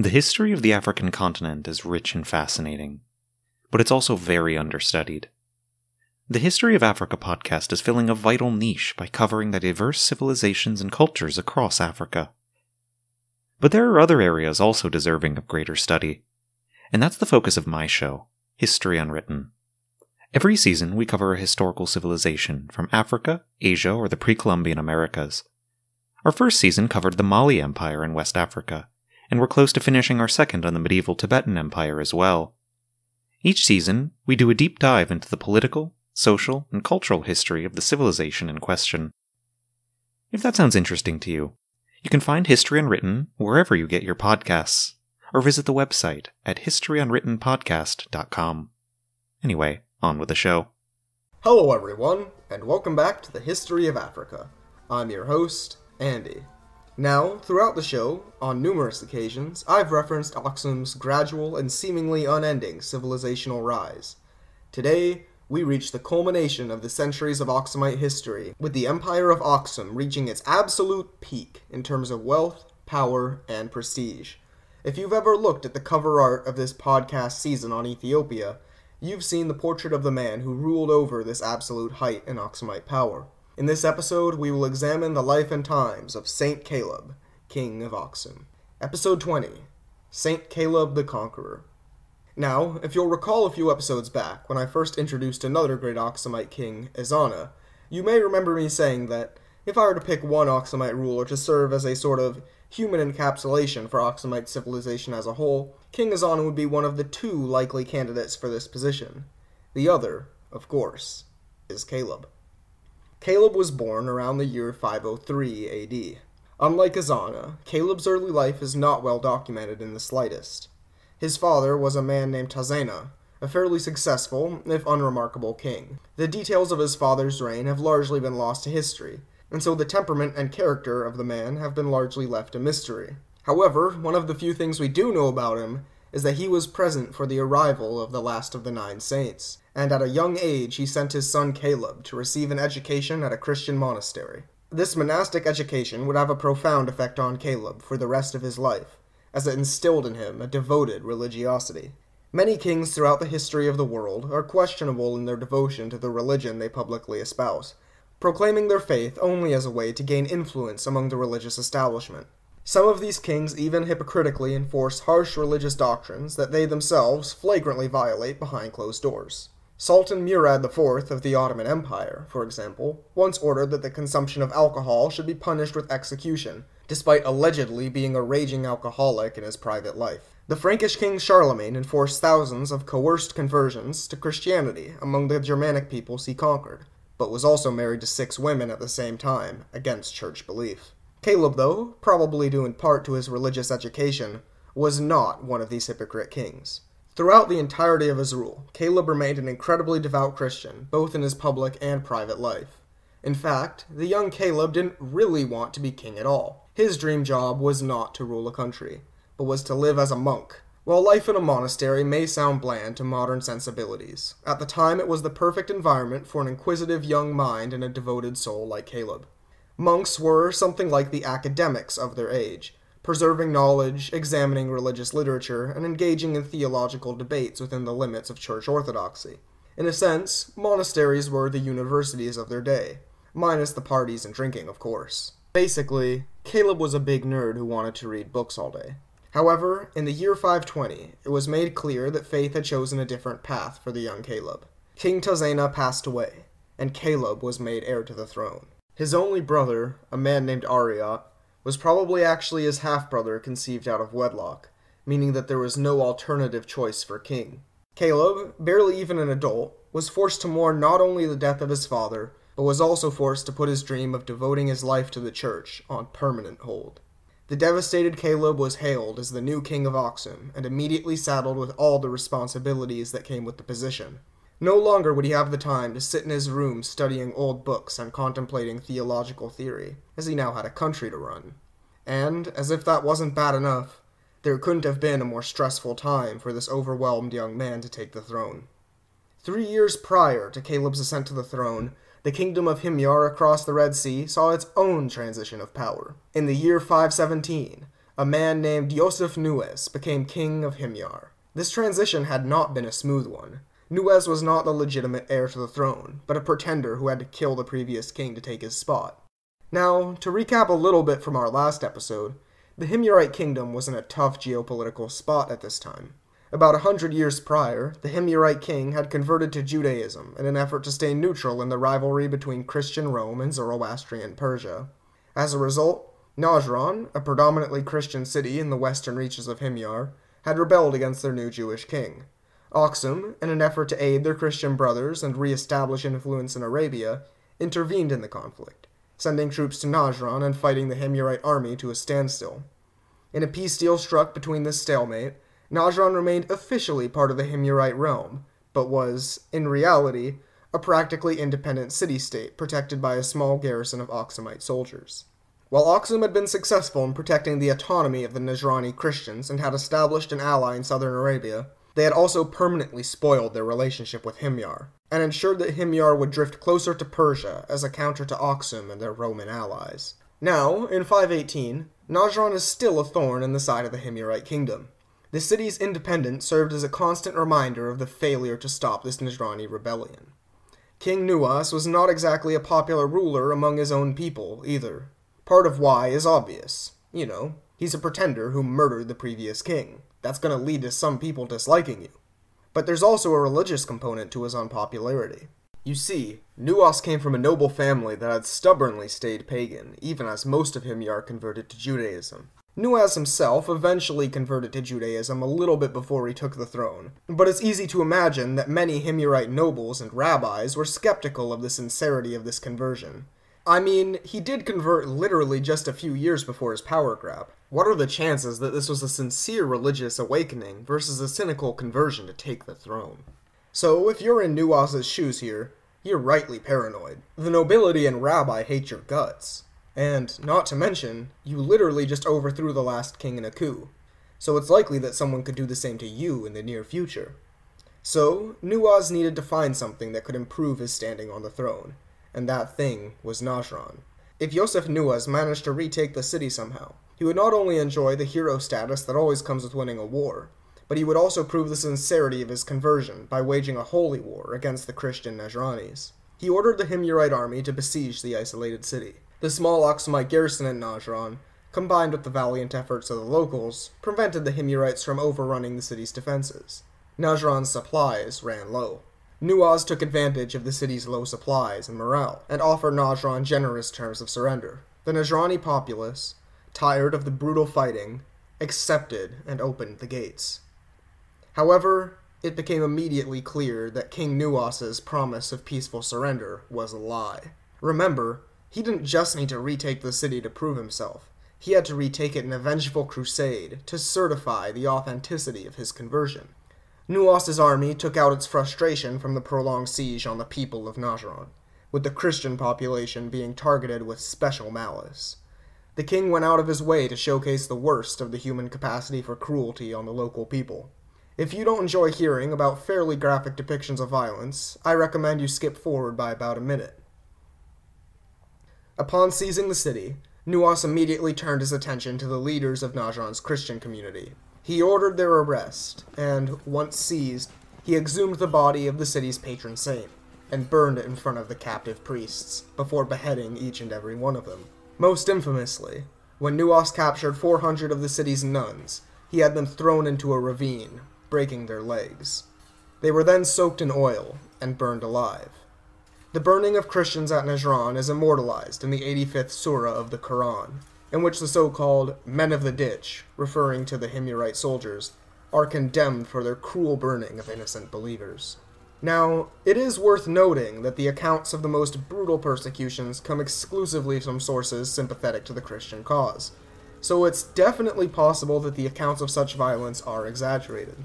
The history of the African continent is rich and fascinating, but it's also very understudied. The History of Africa podcast is filling a vital niche by covering the diverse civilizations and cultures across Africa. But there are other areas also deserving of greater study, and that's the focus of my show, History Unwritten. Every season we cover a historical civilization from Africa, Asia, or the pre-Columbian Americas. Our first season covered the Mali Empire in West Africa, and we're close to finishing our second on the medieval Tibetan Empire as well. Each season, we do a deep dive into the political, social, and cultural history of the civilization in question. If that sounds interesting to you, you can find History Unwritten wherever you get your podcasts, or visit the website at historyunwrittenpodcast.com. Anyway, on with the show. Hello everyone, and welcome back to the History of Africa. I'm your host, Andy. Now, throughout the show, on numerous occasions, I've referenced Aksum's gradual and seemingly unending civilizational rise. Today, we reach the culmination of the centuries of Aksumite history, with the Empire of Aksum reaching its absolute peak in terms of wealth, power, and prestige. If you've ever looked at the cover art of this podcast season on Ethiopia, you've seen the portrait of the man who ruled over this absolute height in Aksumite power. In this episode, we will examine the life and times of Saint Kaleb, King of Aksum. Episode 20, Saint Kaleb the Conqueror. Now, if you'll recall a few episodes back, when I first introduced another great Aksumite king, Ezana, you may remember me saying that if I were to pick one Aksumite ruler to serve as a sort of human encapsulation for Aksumite civilization as a whole, King Ezana would be one of the two likely candidates for this position. The other, of course, is Kaleb. Kaleb was born around the year 503 AD. Unlike Ezana, Kaleb's early life is not well documented in the slightest. His father was a man named Tazena, a fairly successful, if unremarkable, king. The details of his father's reign have largely been lost to history, and so the temperament and character of the man have been largely left a mystery. However, one of the few things we do know about him is that he was present for the arrival of the last of the 9 saints, and at a young age he sent his son Kaleb to receive an education at a Christian monastery. This monastic education would have a profound effect on Kaleb for the rest of his life, as it instilled in him a devoted religiosity. Many kings throughout the history of the world are questionable in their devotion to the religion they publicly espouse, proclaiming their faith only as a way to gain influence among the religious establishment. Some of these kings even hypocritically enforce harsh religious doctrines that they themselves flagrantly violate behind closed doors. Sultan Murad IV of the Ottoman Empire, for example, once ordered that the consumption of alcohol should be punished with execution, despite allegedly being a raging alcoholic in his private life. The Frankish king Charlemagne enforced thousands of coerced conversions to Christianity among the Germanic peoples he conquered, but was also married to 6 women at the same time, against church belief. Kaleb, though, probably due in part to his religious education, was not one of these hypocrite kings. Throughout the entirety of his rule, Kaleb remained an incredibly devout Christian, both in his public and private life. In fact, the young Kaleb didn't really want to be king at all. His dream job was not to rule a country, but was to live as a monk. While life in a monastery may sound bland to modern sensibilities, at the time it was the perfect environment for an inquisitive young mind and a devoted soul like Kaleb. Monks were something like the academics of their age, preserving knowledge, examining religious literature, and engaging in theological debates within the limits of church orthodoxy. In a sense, monasteries were the universities of their day, minus the parties and drinking, of course. Basically, Kaleb was a big nerd who wanted to read books all day. However, in the year 520, it was made clear that faith had chosen a different path for the young Kaleb. King Tazena passed away, and Kaleb was made heir to the throne. His only brother, a man named Ariat, was probably actually his half-brother conceived out of wedlock, meaning that there was no alternative choice for king. Kaleb, barely even an adult, was forced to mourn not only the death of his father, but was also forced to put his dream of devoting his life to the church on permanent hold. The devastated Kaleb was hailed as the new king of Aksum, and immediately saddled with all the responsibilities that came with the position. No longer would he have the time to sit in his room studying old books and contemplating theological theory, as he now had a country to run. And, as if that wasn't bad enough, there couldn't have been a more stressful time for this overwhelmed young man to take the throne. 3 years prior to Kaleb's ascent to the throne, the kingdom of Himyar across the Red Sea saw its own transition of power. In the year 517, a man named Yosef Nuez became king of Himyar. This transition had not been a smooth one. Nuez was not the legitimate heir to the throne, but a pretender who had to kill the previous king to take his spot. Now, to recap a little bit from our last episode, the Himyarite kingdom was in a tough geopolitical spot at this time. About 100 years prior, the Himyarite king had converted to Judaism in an effort to stay neutral in the rivalry between Christian Rome and Zoroastrian Persia. As a result, Najran, a predominantly Christian city in the western reaches of Himyar, had rebelled against their new Jewish king. Aksum, in an effort to aid their Christian brothers and re-establish influence in Arabia, intervened in the conflict, sending troops to Najran and fighting the Himyarite army to a standstill. In a peace deal struck between this stalemate, Najran remained officially part of the Himyarite realm, but was, in reality, a practically independent city-state protected by a small garrison of Aksumite soldiers. While Aksum had been successful in protecting the autonomy of the Najrani Christians and had established an ally in southern Arabia, they had also permanently spoiled their relationship with Himyar, and ensured that Himyar would drift closer to Persia as a counter to Aksum and their Roman allies. Now, in 518, Najran is still a thorn in the side of the Himyarite kingdom. The city's independence served as a constant reminder of the failure to stop this Najrani rebellion. King Nuwas was not exactly a popular ruler among his own people, either. Part of why is obvious. You know, he's a pretender who murdered the previous king. That's going to lead to some people disliking you. But there's also a religious component to his unpopularity. You see, Nuwas came from a noble family that had stubbornly stayed pagan, even as most of Himyar converted to Judaism. Nuwas himself eventually converted to Judaism a little bit before he took the throne, but it's easy to imagine that many Himyarite nobles and rabbis were skeptical of the sincerity of this conversion. I mean, he did convert literally just a few years before his power grab. What are the chances that this was a sincere religious awakening versus a cynical conversion to take the throne? So, if you're in Nuwas's shoes here, you're rightly paranoid. The nobility and rabbi hate your guts. And, not to mention, you literally just overthrew the last king in a coup, so it's likely that someone could do the same to you in the near future. So, Nuwas needed to find something that could improve his standing on the throne, and that thing was Najran. If Yosef Nuez managed to retake the city somehow, he would not only enjoy the hero status that always comes with winning a war, but he would also prove the sincerity of his conversion by waging a holy war against the Christian Najranis. He ordered the Himyarite army to besiege the isolated city. The small Aksumite garrison in Najran, combined with the valiant efforts of the locals, prevented the Himyarites from overrunning the city's defenses. Najran's supplies ran low. Nuwas took advantage of the city's low supplies and morale, and offered Najran generous terms of surrender. The Najrani populace, tired of the brutal fighting, accepted and opened the gates. However, it became immediately clear that King Nuwas's promise of peaceful surrender was a lie. Remember, he didn't just need to retake the city to prove himself. He had to retake it in a vengeful crusade to certify the authenticity of his conversion. Nuwas's army took out its frustration from the prolonged siege on the people of Najran, with the Christian population being targeted with special malice. The king went out of his way to showcase the worst of the human capacity for cruelty on the local people. If you don't enjoy hearing about fairly graphic depictions of violence, I recommend you skip forward by about a minute. Upon seizing the city, Nuwas immediately turned his attention to the leaders of Najran's Christian community. He ordered their arrest, and, once seized, he exhumed the body of the city's patron saint, and burned it in front of the captive priests, before beheading each and every one of them. Most infamously, when Nuwas captured 400 of the city's nuns, he had them thrown into a ravine, breaking their legs. They were then soaked in oil, and burned alive. The burning of Christians at Najran is immortalized in the 85th surah of the Quran, in which the so-called men of the ditch, referring to the Himyarite soldiers, are condemned for their cruel burning of innocent believers. Now, it is worth noting that the accounts of the most brutal persecutions come exclusively from sources sympathetic to the Christian cause, so it's definitely possible that the accounts of such violence are exaggerated.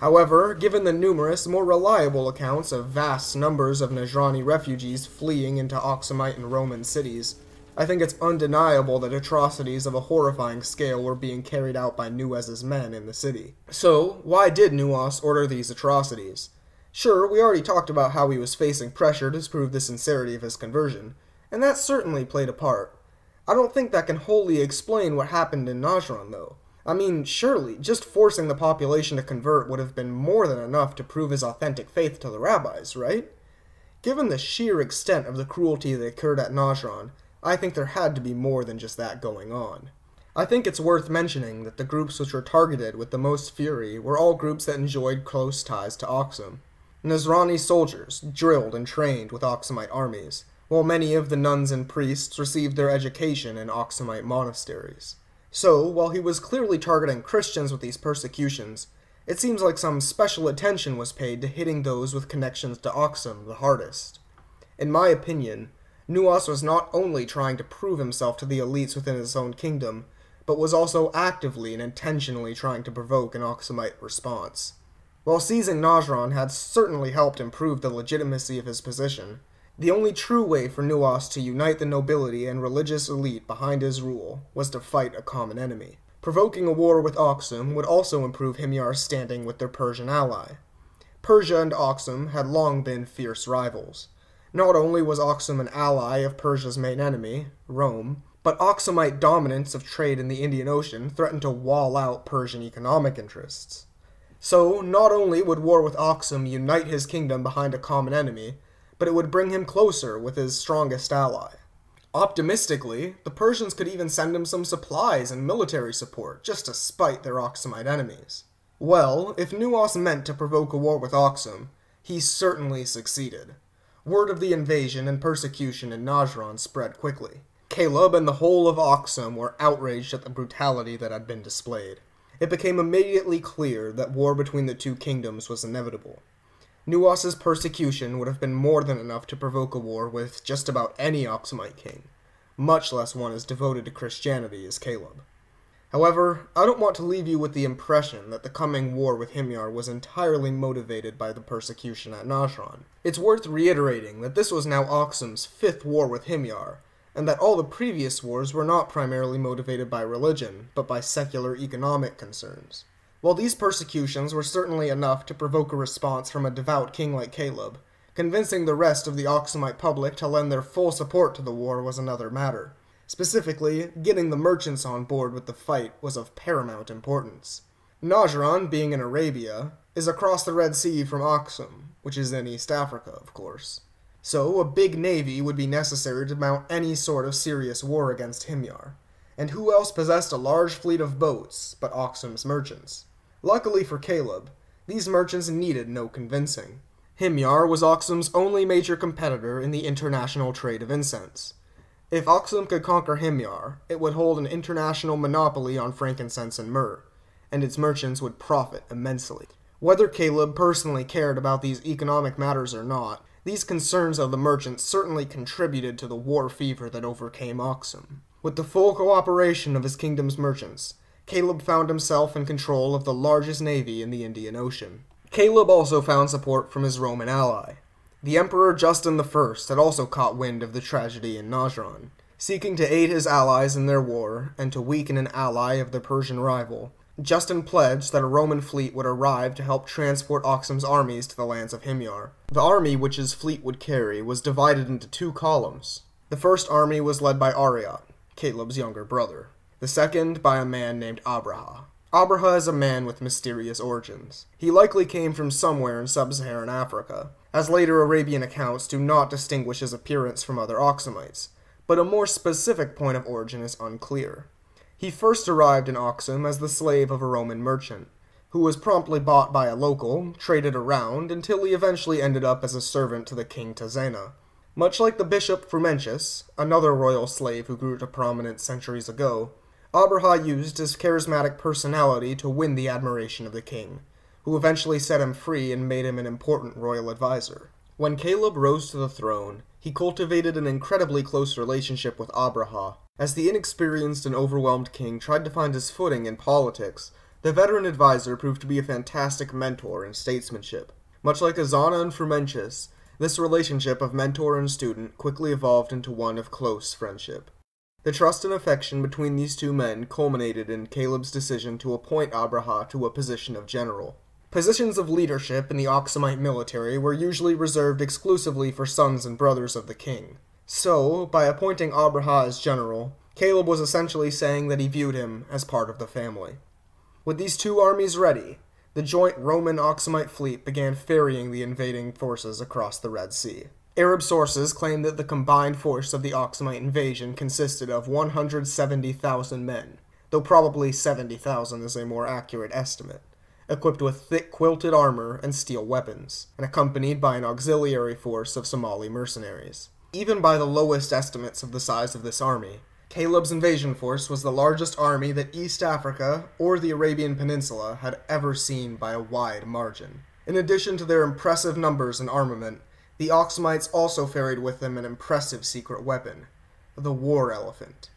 However, given the numerous, more reliable accounts of vast numbers of Najrani refugees fleeing into Aksumite and Roman cities, I think it's undeniable that atrocities of a horrifying scale were being carried out by Nuwas's men in the city. So, why did Nuwas order these atrocities? Sure, we already talked about how he was facing pressure to disprove the sincerity of his conversion, and that certainly played a part. I don't think that can wholly explain what happened in Najran, though. I mean, surely, just forcing the population to convert would have been more than enough to prove his authentic faith to the rabbis, right? Given the sheer extent of the cruelty that occurred at Najran, I think there had to be more than just that going on. I think it's worth mentioning that the groups which were targeted with the most fury were all groups that enjoyed close ties to Aksum. Najrani soldiers drilled and trained with Aksumite armies, while many of the nuns and priests received their education in Aksumite monasteries. So, while he was clearly targeting Christians with these persecutions, it seems like some special attention was paid to hitting those with connections to Aksum the hardest. In my opinion, Nuwas was not only trying to prove himself to the elites within his own kingdom, but was also actively and intentionally trying to provoke an Aksumite response. While seizing Najran had certainly helped improve the legitimacy of his position, the only true way for Nuwas to unite the nobility and religious elite behind his rule was to fight a common enemy. Provoking a war with Aksum would also improve Himyar's standing with their Persian ally. Persia and Aksum had long been fierce rivals. Not only was Aksum an ally of Persia's main enemy, Rome, but Aksumite dominance of trade in the Indian Ocean threatened to wall out Persian economic interests. So, not only would war with Aksum unite his kingdom behind a common enemy, but it would bring him closer with his strongest ally. Optimistically, the Persians could even send him some supplies and military support, just to spite their Aksumite enemies. Well, if Nuwas meant to provoke a war with Aksum, he certainly succeeded. Word of the invasion and persecution in Najran spread quickly. Kaleb and the whole of Aksum were outraged at the brutality that had been displayed. It became immediately clear that war between the two kingdoms was inevitable. Nuwas's persecution would have been more than enough to provoke a war with just about any Aksumite king, much less one as devoted to Christianity as Kaleb. However, I don't want to leave you with the impression that the coming war with Himyar was entirely motivated by the persecution at Najran. It's worth reiterating that this was now Aksum's 5th war with Himyar, and that all the previous wars were not primarily motivated by religion, but by secular economic concerns. While these persecutions were certainly enough to provoke a response from a devout king like Kaleb, convincing the rest of the Aksumite public to lend their full support to the war was another matter. Specifically, getting the merchants on board with the fight was of paramount importance. Najran, being in Arabia, is across the Red Sea from Aksum, which is in East Africa, of course. So, a big navy would be necessary to mount any sort of serious war against Himyar. And who else possessed a large fleet of boats but Aksum's merchants? Luckily for Kaleb, these merchants needed no convincing. Himyar was Aksum's only major competitor in the international trade of incense. If Aksum could conquer Himyar, it would hold an international monopoly on frankincense and myrrh, and its merchants would profit immensely. Whether Kaleb personally cared about these economic matters or not, these concerns of the merchants certainly contributed to the war fever that overcame Aksum. With the full cooperation of his kingdom's merchants, Kaleb found himself in control of the largest navy in the Indian Ocean. Kaleb also found support from his Roman ally. The Emperor Justin I had also caught wind of the tragedy in Najran. Seeking to aid his allies in their war, and to weaken an ally of their Persian rival, Justin pledged that a Roman fleet would arrive to help transport Aksum's armies to the lands of Himyar. The army which his fleet would carry was divided into two columns. The first army was led by Ariat, Kaleb's younger brother. The second by a man named Abraha. Abraha is a man with mysterious origins. He likely came from somewhere in sub-Saharan Africa, as later Arabian accounts do not distinguish his appearance from other Aksumites, but a more specific point of origin is unclear. He first arrived in Aksum as the slave of a Roman merchant, who was promptly bought by a local, traded around, until he eventually ended up as a servant to the king Tazena. Much like the bishop Frumentius, another royal slave who grew to prominence centuries ago, Abraha used his charismatic personality to win the admiration of the king, who eventually set him free and made him an important royal advisor. When Kaleb rose to the throne, he cultivated an incredibly close relationship with Abraha. As the inexperienced and overwhelmed king tried to find his footing in politics, the veteran advisor proved to be a fantastic mentor in statesmanship. Much like Ezana and Frumentius, this relationship of mentor and student quickly evolved into one of close friendship. The trust and affection between these two men culminated in Kaleb's decision to appoint Abraha to a position of general. Positions of leadership in the Aksumite military were usually reserved exclusively for sons and brothers of the king. So, by appointing Abraha as general, Kaleb was essentially saying that he viewed him as part of the family. With these two armies ready, the joint Roman-Aksumite fleet began ferrying the invading forces across the Red Sea. Arab sources claim that the combined force of the Aksumite invasion consisted of 170,000 men, though probably 70,000 is a more accurate estimate, equipped with thick quilted armor and steel weapons, and accompanied by an auxiliary force of Somali mercenaries. Even by the lowest estimates of the size of this army, Caleb's invasion force was the largest army that East Africa or the Arabian Peninsula had ever seen by a wide margin. In addition to their impressive numbers and armament, the Aksumites also ferried with them an impressive secret weapon, the war elephant.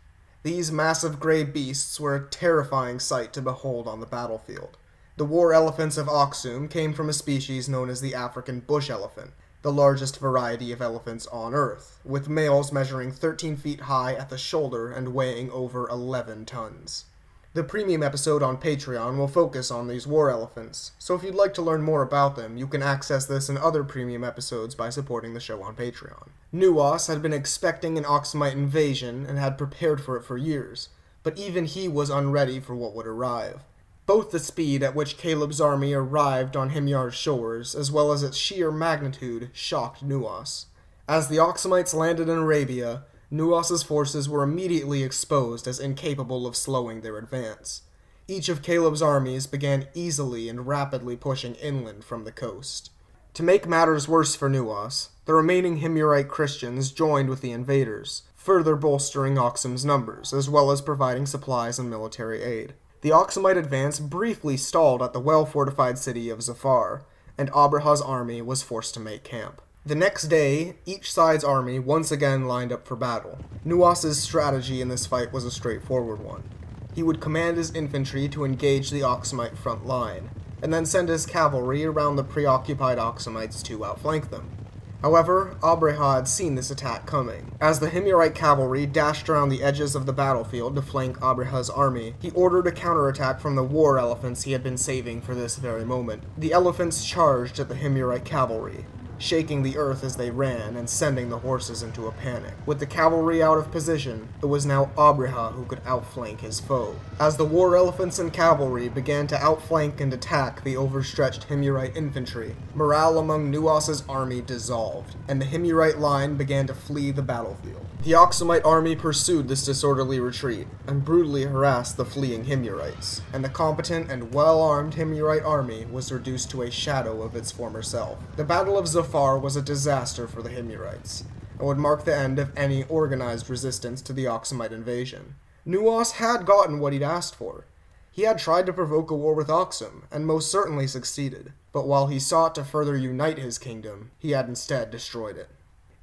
These massive gray beasts were a terrifying sight to behold on the battlefield. The war elephants of Aksum came from a species known as the African Bush Elephant, the largest variety of elephants on Earth, with males measuring 13 feet high at the shoulder and weighing over 11 tons. The premium episode on Patreon will focus on these war elephants, so if you'd like to learn more about them, you can access this and other premium episodes by supporting the show on Patreon. Nuwas had been expecting an Aksumite invasion and had prepared for it for years, but even he was unready for what would arrive. Both the speed at which Caleb's army arrived on Himyar's shores, as well as its sheer magnitude, shocked Nuwas. As the Aksumites landed in Arabia, Nuwas's forces were immediately exposed as incapable of slowing their advance. Each of Caleb's armies began easily and rapidly pushing inland from the coast. To make matters worse for Nuwas, the remaining Himyarite Christians joined with the invaders, further bolstering Aksum's numbers, as well as providing supplies and military aid. The Aksumite advance briefly stalled at the well-fortified city of Zafar, and Abraha's army was forced to make camp. The next day, each side's army once again lined up for battle. Nuwas's strategy in this fight was a straightforward one. He would command his infantry to engage the Aksumite front line, and then send his cavalry around the preoccupied Aksumites to outflank them. However, Abraha had seen this attack coming. As the Himyarite cavalry dashed around the edges of the battlefield to flank Abraha's army, he ordered a counterattack from the war elephants he had been saving for this very moment. The elephants charged at the Himyarite cavalry, shaking the earth as they ran and sending the horses into a panic. With the cavalry out of position, it was now Abraha who could outflank his foe. As the war elephants and cavalry began to outflank and attack the overstretched Himyarite infantry, morale among Nuwas's army dissolved, and the Himyarite line began to flee the battlefield. The Aksumite army pursued this disorderly retreat, and brutally harassed the fleeing Himyarites, and the competent and well-armed Himyarite army was reduced to a shadow of its former self. The Battle of Zafar was a disaster for the Himyarites, and would mark the end of any organized resistance to the Aksumite invasion. Nuwas had gotten what he'd asked for. He had tried to provoke a war with Aksum, and most certainly succeeded, but while he sought to further unite his kingdom, he had instead destroyed it.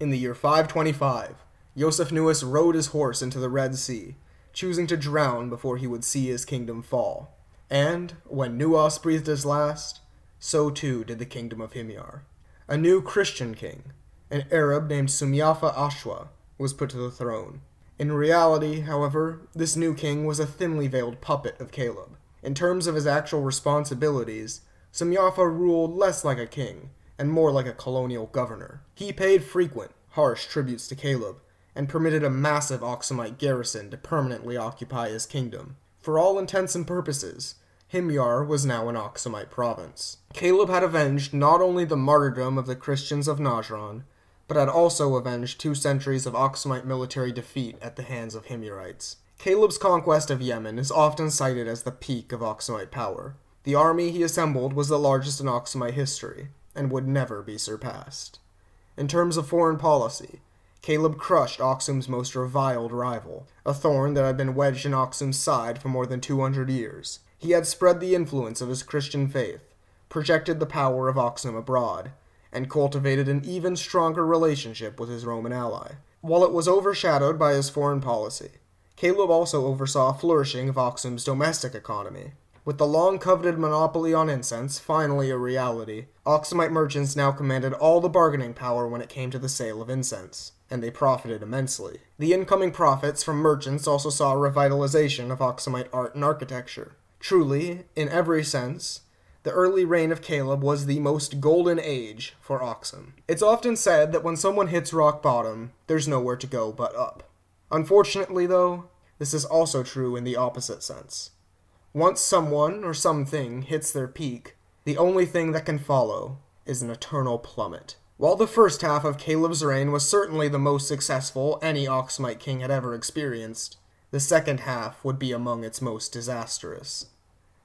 In the year 525, Yosef Nuez rode his horse into the Red Sea, choosing to drown before he would see his kingdom fall. And, when Nuwas breathed his last, so too did the kingdom of Himyar. A new Christian king, an Arab named Sumyafa Ashwa, was put to the throne. In reality, however, this new king was a thinly veiled puppet of Caleb. In terms of his actual responsibilities, Sumyafa ruled less like a king, and more like a colonial governor. He paid frequent, harsh tributes to Caleb, and permitted a massive Aksumite garrison to permanently occupy his kingdom. For all intents and purposes, Himyar was now an Aksumite province. Caleb had avenged not only the martyrdom of the Christians of Najran, but had also avenged 2 centuries of Aksumite military defeat at the hands of Himyarites. Caleb's conquest of Yemen is often cited as the peak of Aksumite power. The army he assembled was the largest in Aksumite history, and would never be surpassed. In terms of foreign policy, Caleb crushed Aksum's most reviled rival, a thorn that had been wedged in Aksum's side for more than 200 years. He had spread the influence of his Christian faith, projected the power of Aksum abroad, and cultivated an even stronger relationship with his Roman ally. While it was overshadowed by his foreign policy, Caleb also oversaw a flourishing of Aksum's domestic economy. With the long-coveted monopoly on incense finally a reality, Aksumite merchants now commanded all the bargaining power when it came to the sale of incense, and they profited immensely. The incoming profits from merchants also saw a revitalization of Aksumite art and architecture. Truly, in every sense, the early reign of Caleb was the most golden age for Aksum. It's often said that when someone hits rock bottom, there's nowhere to go but up. Unfortunately, though, this is also true in the opposite sense. Once someone or something hits their peak, the only thing that can follow is an eternal plummet. While the first half of Caleb's reign was certainly the most successful any Aksumite king had ever experienced, the second half would be among its most disastrous.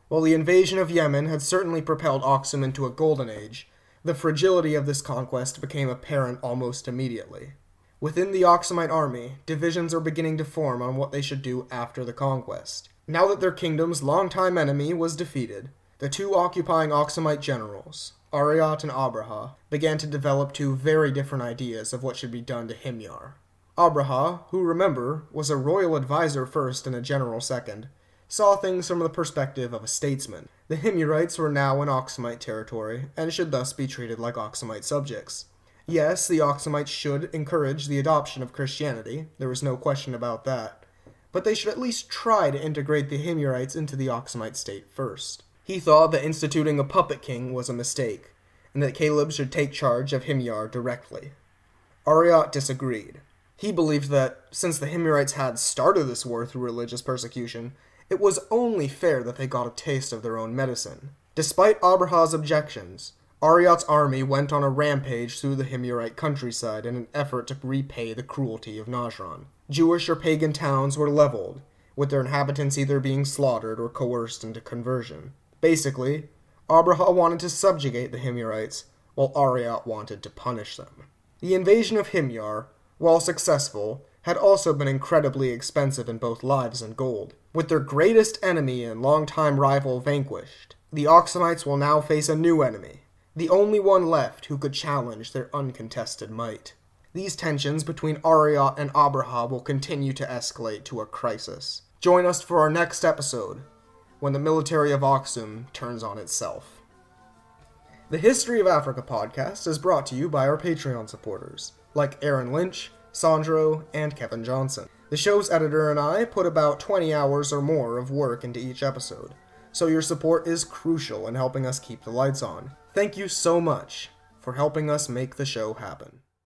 While the invasion of Yemen had certainly propelled Aksum into a golden age, the fragility of this conquest became apparent almost immediately. Within the Aksumite army, divisions are beginning to form on what they should do after the conquest. Now that their kingdom's longtime enemy was defeated, the two occupying Aksumite generals, Ariat and Abraha, began to develop two very different ideas of what should be done to Himyar. Abraha, who, remember, was a royal advisor first and a general second, saw things from the perspective of a statesman. The Himyarites were now in Aksumite territory, and should thus be treated like Aksumite subjects. Yes, the Aksumites should encourage the adoption of Christianity, there was no question about that, but they should at least try to integrate the Himyarites into the Aksumite state first. He thought that instituting a puppet king was a mistake, and that Caleb should take charge of Himyar directly. Ariat disagreed. He believed that, since the Himyarites had started this war through religious persecution, it was only fair that they got a taste of their own medicine. Despite Abraha's objections, Ariat's army went on a rampage through the Himyarite countryside in an effort to repay the cruelty of Najran. Jewish or pagan towns were leveled, with their inhabitants either being slaughtered or coerced into conversion. Basically, Abraha wanted to subjugate the Himyarites, while Ariat wanted to punish them. The invasion of Himyar, while successful, had also been incredibly expensive in both lives and gold. With their greatest enemy and longtime rival vanquished, the Aksumites will now face a new enemy, the only one left who could challenge their uncontested might. These tensions between Ariat and Abraha will continue to escalate to a crisis. Join us for our next episode, when the military of Aksum turns on itself. The History of Africa podcast is brought to you by our Patreon supporters, like Aaron Lynch, Sandro, and Kevin Johnson. The show's editor and I put about 20 hours or more of work into each episode, so your support is crucial in helping us keep the lights on. Thank you so much for helping us make the show happen.